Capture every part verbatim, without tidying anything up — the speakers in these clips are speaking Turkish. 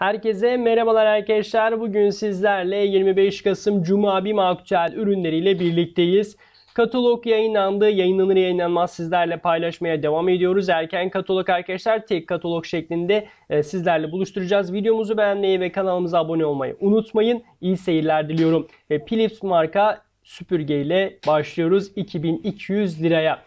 Herkese merhabalar arkadaşlar. Bugün sizlerle yirmi beş Kasım Cuma Bim aktüel ürünleriyle birlikteyiz. Katalog yayınlandı. Yayınlanır yayınlanmaz sizlerle paylaşmaya devam ediyoruz. Erken katalog arkadaşlar, tek katalog şeklinde sizlerle buluşturacağız. Videomuzu beğenmeyi ve kanalımıza abone olmayı unutmayın. İyi seyirler diliyorum. Philips marka süpürge ile başlıyoruz. iki bin iki yüz liraya.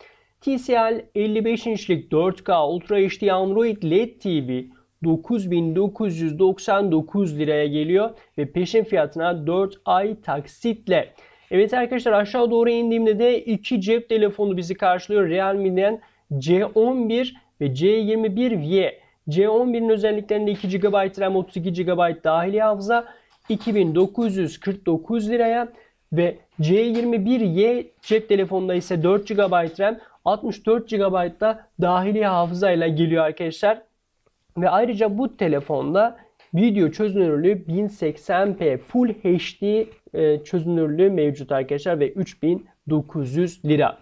T C L elli beş inçlik dört K Ultra H D Android L E D T V dokuz bin dokuz yüz doksan dokuz liraya geliyor ve peşin fiyatına dört ay taksitle. Evet arkadaşlar, aşağı doğru indiğimde de iki cep telefonu bizi karşılıyor. Realme'den C on bir ve C yirmi bir V. C on bir'in özelliklerinde iki gigabayt RAM, otuz iki gigabayt dahili hafıza iki bin dokuz yüz kırk dokuz liraya ve C yirmi bir Y cep telefonunda ise dört gigabayt RAM, altmış dört gigabayt da dahili hafızayla geliyor arkadaşlar. Ve ayrıca bu telefonda video çözünürlüğü bin seksen p Full H D çözünürlüğü mevcut arkadaşlar ve üç bin dokuz yüz lira.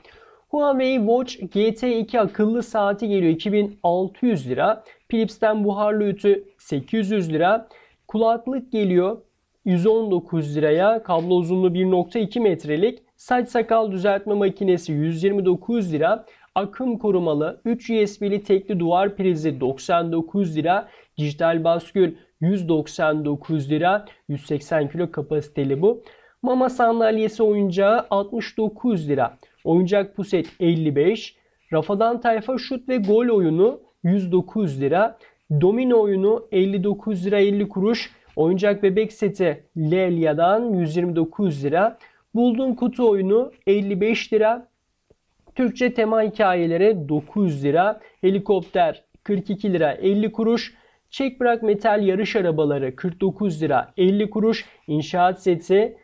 Huawei Watch G T iki akıllı saati geliyor, iki bin altı yüz lira. Philips'ten buharlı ütü sekiz yüz lira. Kulaklık geliyor yüz on dokuz liraya. Kablo uzunluğu bir nokta iki metrelik. Saç sakal düzeltme makinesi yüz yirmi dokuz lira. Akım korumalı üç U S B'li tekli duvar prizi doksan dokuz lira. Dijital baskül yüz doksan dokuz lira. yüz seksen kilo kapasiteli bu. Mama sandalyesi oyuncağı altmış dokuz lira. Oyuncak puset elli beş. Rafadan tayfa şut ve gol oyunu yüz dokuz lira. Domino oyunu elli dokuz lira elli kuruş. Oyuncak bebek seti Leyla'dan yüz yirmi dokuz lira. Buldum kutu oyunu elli beş lira. Türkçe tema hikayeleri dokuz lira. Helikopter kırk iki lira elli kuruş. Çek bırak metal yarış arabaları kırk dokuz lira elli kuruş. İnşaat seti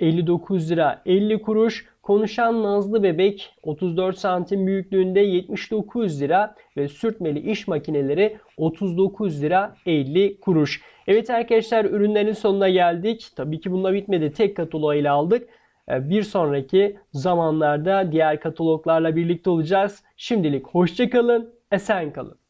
elli dokuz lira elli kuruş. Konuşan nazlı bebek otuz dört santim büyüklüğünde yetmiş dokuz lira ve sürtmeli iş makineleri otuz dokuz lira elli kuruş. Evet arkadaşlar, ürünlerin sonuna geldik. Tabii ki bununla bitmedi. Tek kataloğu ile aldık. Bir sonraki zamanlarda diğer kataloglarla birlikte olacağız. Şimdilik hoşça kalın, esen kalın.